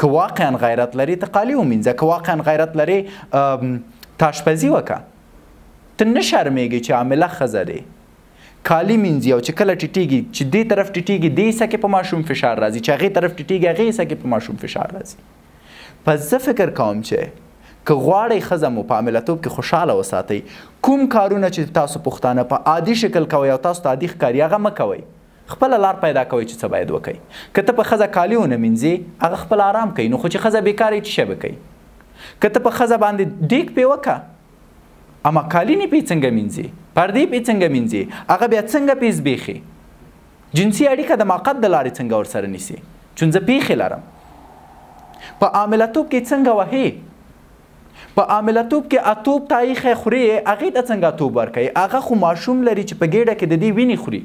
كواقعا غيرت لري تقاليو منزا كواقعا غيرت لري تاشپزي وكا تنشر ميگي چا عمله خزري کالی منځي او چې کله ټیټیږي چې دې طرف ټیټیږي دې سکه په ماشوم فشار راځي چې هغه طرف ټیټیږي هغه سکه په ماشوم فشار راځي. پس زه فکر کوم چې که غواړئ ښځه مو په عملتوب کې خوشحاله وساتئ کوم کارونه چې تاسو پښتانه په عادي شکل کوئ او تاسو ته عادي ښکاري هغه مه کوئ، خپله لار پیدا کوئ چې څه باید وکئ. که ته په ښځه کالي ونه مینځې هغه خپل آرام کوي، نو خو چې ښځه بېکاره یې څه شی به کوي؟ که ته په ښځه باندې ډیک پې وکړه اما کالینی پی څنګه مینځي، پردې پی څنګه مینځي، هغه بیا څنګه پیز بیخي، جنسي اړیکه د ماقد د لارې څنګه ورسره نیسي، چون زه پیخي لرم. په عاملتوب کې څنګه وهې، په عاملتوب کې اتوب تایخه خوري هغې ته څنګه اتوب ورکوي؟ هغه خو ماشوم لري چې په ګیډه کې د دې وینې خوري،